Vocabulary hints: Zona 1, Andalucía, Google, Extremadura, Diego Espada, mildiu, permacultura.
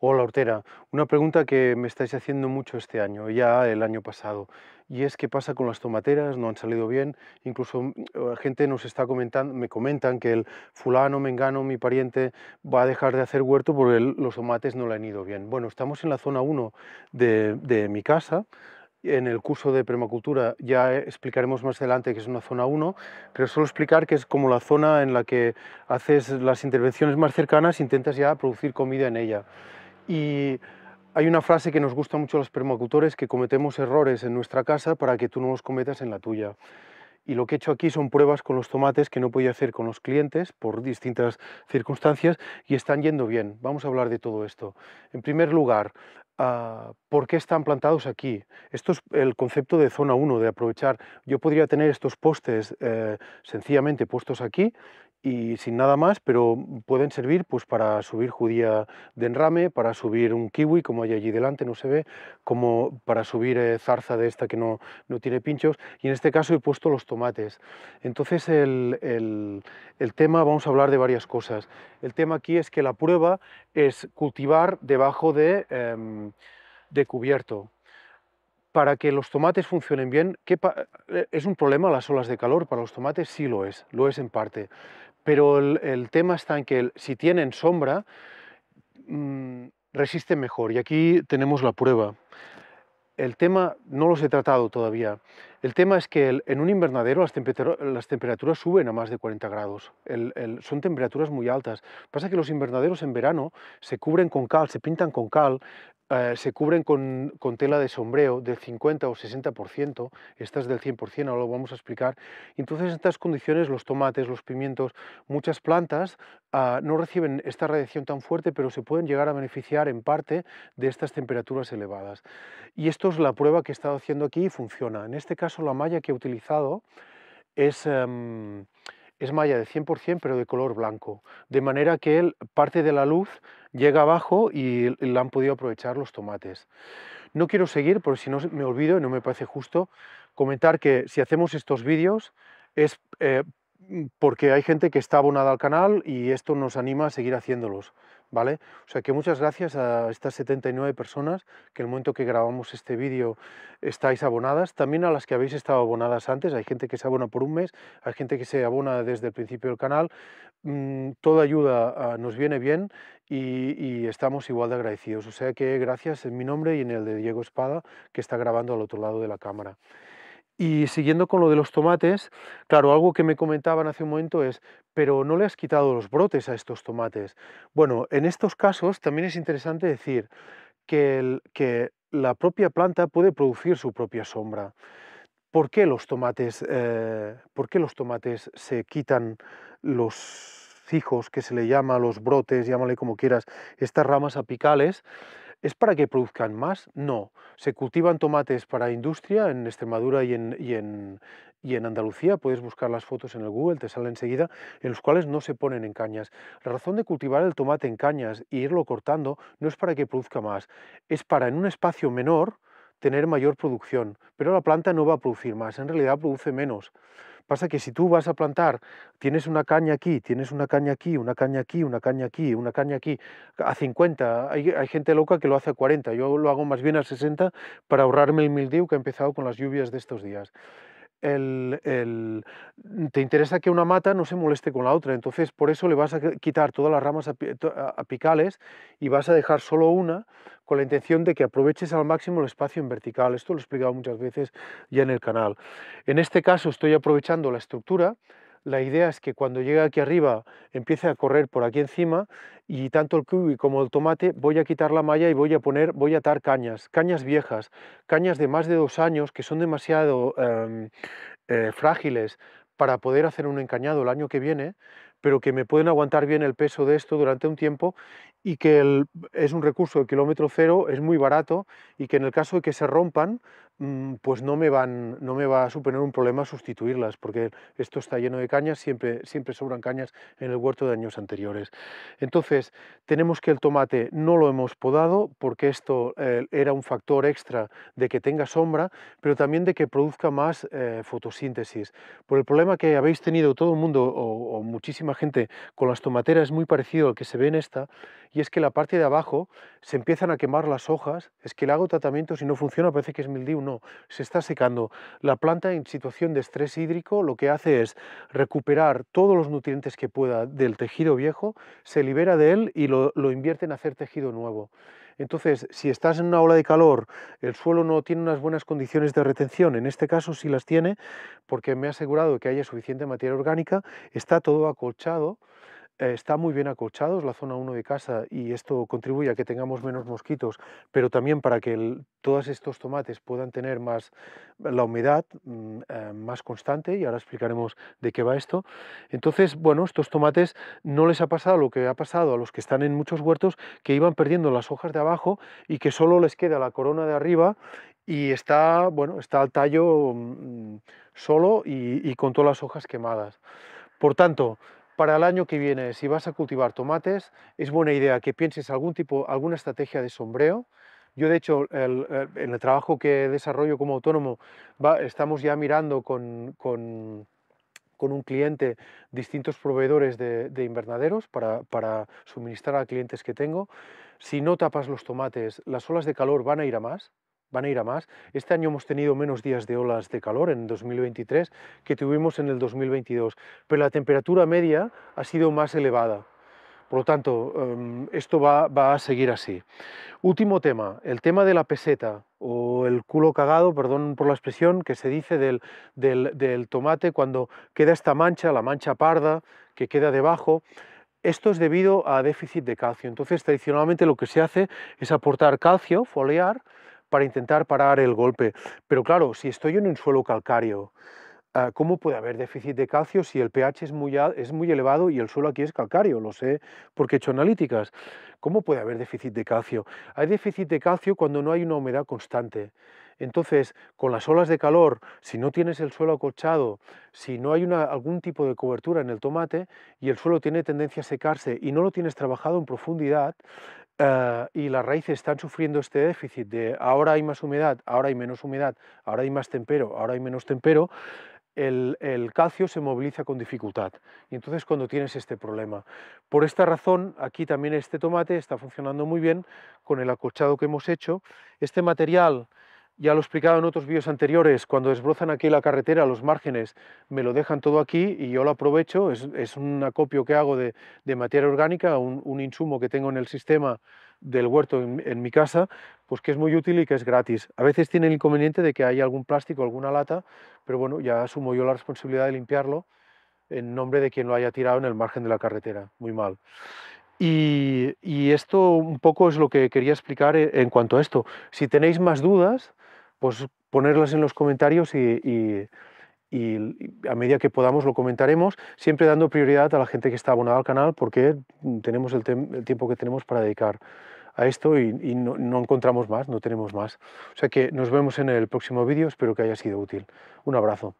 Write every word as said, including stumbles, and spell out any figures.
Hola, Hortera. Una pregunta que me estáis haciendo mucho este año, ya el año pasado, y es qué pasa con las tomateras, no han salido bien. Incluso la gente nos está comentando, me comentan que el fulano, mengano, mi pariente, va a dejar de hacer huerto porque el, los tomates no le han ido bien. Bueno, estamos en la zona uno de, de mi casa. En el curso de permacultura ya explicaremos más adelante que es una zona uno, pero solo explicar que es como la zona en la que haces las intervenciones más cercanas, intentas ya producir comida en ella. Y hay una frase que nos gusta mucho a los permacultores, que cometemos errores en nuestra casa para que tú no los cometas en la tuya. Y lo que he hecho aquí son pruebas con los tomates que no podía hacer con los clientes por distintas circunstancias y están yendo bien. Vamos a hablar de todo esto. En primer lugar, Uh, ¿por qué están plantados aquí? Esto es el concepto de zona uno, de aprovechar. Yo podría tener estos postes eh, sencillamente puestos aquí y sin nada más, pero pueden servir pues, para subir judía de enrame, para subir un kiwi, como hay allí delante, no se ve, como para subir eh, zarza de esta que no, no tiene pinchos, y en este caso he puesto los tomates. Entonces el, el, el tema, vamos a hablar de varias cosas. El tema aquí es que la prueba es cultivar debajo de... Eh, de cubierto. Para que los tomates funcionen bien, ¿qué ¿es un problema las olas de calor? Para los tomates sí lo es, lo es en parte, pero el, el tema está en que el, si tienen sombra, mmm, resisten mejor, y aquí tenemos la prueba. El tema, no los he tratado todavía, el tema es que el, en un invernadero las, temper las temperaturas suben a más de cuarenta grados, el, el, son temperaturas muy altas. Pasa que los invernaderos en verano se cubren con cal, se pintan con cal, eh, se cubren con, con tela de sombreo del cincuenta o sesenta por ciento, esta es del cien por cien, ahora lo vamos a explicar. Entonces en estas condiciones los tomates, los pimientos, muchas plantas eh, no reciben esta radiación tan fuerte, pero se pueden llegar a beneficiar en parte de estas temperaturas elevadas. Y esto es la prueba que he estado haciendo aquí y funciona. En este caso la malla que he utilizado es, um, es malla de cien por cien pero de color blanco, de manera que el, parte de la luz llega abajo y la han podido aprovechar los tomates. No quiero seguir porque si no me olvido y no me parece justo comentar que si hacemos estos vídeos es eh, porque hay gente que está abonada al canal y esto nos anima a seguir haciéndolos, ¿vale? O sea que muchas gracias a estas setenta y nueve personas que en el momento que grabamos este vídeo estáis abonadas, también a las que habéis estado abonadas antes, hay gente que se abona por un mes, hay gente que se abona desde el principio del canal, mm, toda ayuda uh, nos viene bien y, y estamos igual de agradecidos, o sea que gracias en mi nombre y en el de Diego Espada que está grabando al otro lado de la cámara. Y siguiendo con lo de los tomates, claro, algo que me comentaban hace un momento es, pero ¿no le has quitado los brotes a estos tomates? Bueno, en estos casos también es interesante decir que, el, que la propia planta puede producir su propia sombra. ¿Por qué los tomates, eh, ¿por qué los tomates se quitan los fijos, que se le llama los brotes, llámale como quieras, estas ramas apicales? ¿Es para que produzcan más? No. Se cultivan tomates para industria en Extremadura y en, y, en, y en Andalucía. Puedes buscar las fotos en el Google, te sale enseguida, en los cuales no se ponen en cañas. La razón de cultivar el tomate en cañas e irlo cortando no es para que produzca más. Es para, en un espacio menor, tener mayor producción. Pero la planta no va a producir más, en realidad produce menos. Pasa que si tú vas a plantar, tienes una caña aquí, tienes una caña aquí, una caña aquí, una caña aquí, una caña aquí, a cincuenta, hay, hay gente loca que lo hace a cuarenta, yo lo hago más bien a sesenta para ahorrarme el mildiu que ha empezado con las lluvias de estos días. El, el, te interesa que una mata no se moleste con la otra, entonces por eso le vas a quitar todas las ramas apicales y vas a dejar solo una con la intención de que aproveches al máximo el espacio en vertical. Esto lo he explicado muchas veces ya en el canal. En este caso estoy aprovechando la estructura. La idea es que cuando llegue aquí arriba empiece a correr por aquí encima y tanto el kiwi como el tomate voy a quitar la malla y voy a poner, voy a atar cañas, cañas viejas, cañas de más de dos años que son demasiado eh, eh, frágiles para poder hacer un encañado el año que viene, pero que me pueden aguantar bien el peso de esto durante un tiempo y que el, es un recurso de kilómetro cero, es muy barato y que en el caso de que se rompan pues no me, van, no me va a suponer un problema sustituirlas, porque esto está lleno de cañas, siempre, siempre sobran cañas en el huerto de años anteriores. Entonces, tenemos que el tomate no lo hemos podado, porque esto eh, era un factor extra de que tenga sombra, pero también de que produzca más eh, fotosíntesis. Por el problema que habéis tenido todo el mundo, o, o muchísima gente, con las tomateras es muy parecido al que se ve en esta, y es que la parte de abajo se empiezan a quemar las hojas, es que le hago tratamientos y no funciona, parece que es mildiu, no, se está secando. La planta en situación de estrés hídrico lo que hace es recuperar todos los nutrientes que pueda del tejido viejo, se libera de él y lo, lo invierte en hacer tejido nuevo. Entonces, si estás en una ola de calor, el suelo no tiene unas buenas condiciones de retención, en este caso sí las tiene, porque me he asegurado que haya suficiente materia orgánica, está todo acolchado, está muy bien acolchado, es la zona uno de casa, y esto contribuye a que tengamos menos mosquitos, pero también para que el, todos estos tomates puedan tener más la humedad eh, más constante, y ahora explicaremos de qué va esto. Entonces, bueno, estos tomates no les ha pasado lo que ha pasado a los que están en muchos huertos, que iban perdiendo las hojas de abajo y que solo les queda la corona de arriba, y está, bueno, está el tallo mmm, solo y, y con todas las hojas quemadas. Por tanto, para el año que viene, si vas a cultivar tomates, es buena idea que pienses algún tipo, alguna estrategia de sombreo. Yo, de hecho, el, el, en el trabajo que desarrollo como autónomo, va, estamos ya mirando con, con, con un cliente distintos proveedores de, de invernaderos para, para suministrar a clientes que tengo. Si no tapas los tomates, las olas de calor van a ir a más. Van a ir a más. Este año hemos tenido menos días de olas de calor en dos mil veintitrés que tuvimos en el dos mil veintidós, pero la temperatura media ha sido más elevada. Por lo tanto, esto va, va a seguir así. Último tema, el tema de la peseta, o el culo cagado, perdón por la expresión, que se dice del, del, del tomate cuando queda esta mancha, la mancha parda que queda debajo. Esto es debido a déficit de calcio. Entonces, tradicionalmente lo que se hace es aportar calcio, foliar, para intentar parar el golpe. Pero claro, si estoy en un suelo calcáreo, ¿cómo puede haber déficit de calcio si el pH es muy, es muy elevado y el suelo aquí es calcáreo? Lo sé porque he hecho analíticas. ¿Cómo puede haber déficit de calcio? Hay déficit de calcio cuando no hay una humedad constante. Entonces, con las olas de calor, si no tienes el suelo acolchado, si no hay una, algún tipo de cobertura en el tomate y el suelo tiene tendencia a secarse y no lo tienes trabajado en profundidad, Uh, y las raíces están sufriendo este déficit de ahora hay más humedad, ahora hay menos humedad, ahora hay más tempero, ahora hay menos tempero, el, el calcio se moviliza con dificultad. Y entonces cuando tienes este problema. Por esta razón, aquí también este tomate está funcionando muy bien con el acolchado que hemos hecho. Este material, ya lo he explicado en otros vídeos anteriores, cuando desbrozan aquí la carretera, los márgenes, me lo dejan todo aquí y yo lo aprovecho, es, es un acopio que hago de, de materia orgánica, un, un insumo que tengo en el sistema del huerto en, en mi casa, pues que es muy útil y que es gratis. A veces tiene el inconveniente de que haya algún plástico, alguna lata, pero bueno, ya asumo yo la responsabilidad de limpiarlo en nombre de quien lo haya tirado en el margen de la carretera, muy mal. Y, y esto un poco es lo que quería explicar en cuanto a esto. Si tenéis más dudas, pues ponerlas en los comentarios y, y, y a medida que podamos lo comentaremos, siempre dando prioridad a la gente que está abonada al canal, porque tenemos el, el tiempo que tenemos para dedicar a esto y, y no, no encontramos más, no tenemos más. O sea que nos vemos en el próximo vídeo, espero que haya sido útil. Un abrazo.